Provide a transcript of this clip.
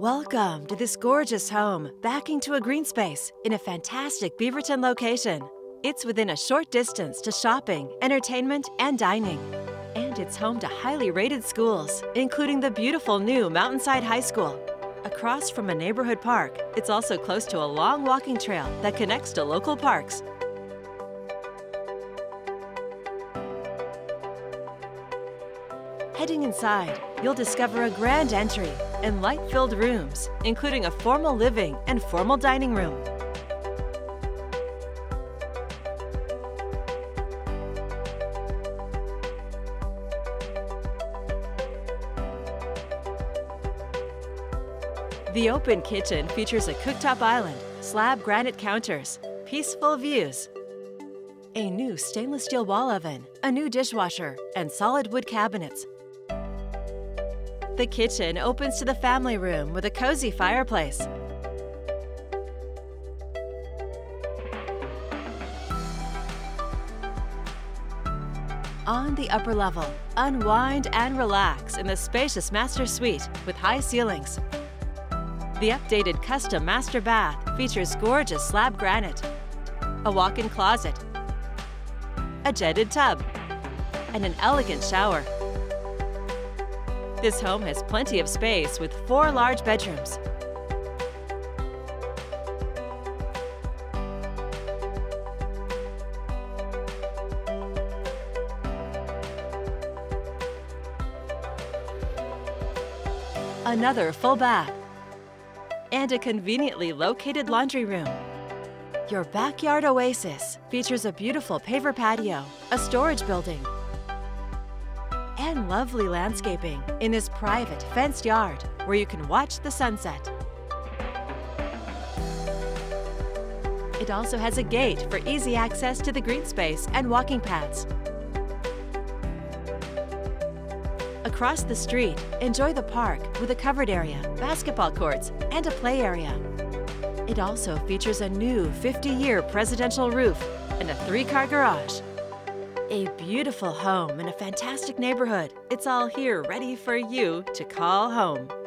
Welcome to this gorgeous home, backing to a green space in a fantastic Beaverton location. It's within a short distance to shopping, entertainment, and dining. And it's home to highly rated schools, including the beautiful new Mountainside High School. Across from a neighborhood park, it's also close to a long walking trail that connects to local parks. Heading inside, you'll discover a grand entry and light-filled rooms, including a formal living and formal dining room. The open kitchen features a cooktop island, slab granite counters, peaceful views, a new stainless steel wall oven, a new dishwasher, and solid wood cabinets. The kitchen opens to the family room with a cozy fireplace. On the upper level, unwind and relax in the spacious master suite with high ceilings. The updated custom master bath features gorgeous slab granite, a walk-in closet, a jetted tub, and an elegant shower. This home has plenty of space with 4 large bedrooms. Another full bath and a conveniently located laundry room. Your backyard oasis features a beautiful paver patio, a storage building, and lovely landscaping in this private fenced yard where you can watch the sunset. It also has a gate for easy access to the green space and walking paths. Across the street, enjoy the park with a covered area, basketball courts, and a play area. It also features a new 50-year presidential roof and a 3-car garage. A beautiful home in a fantastic neighborhood. It's all here ready for you to call home.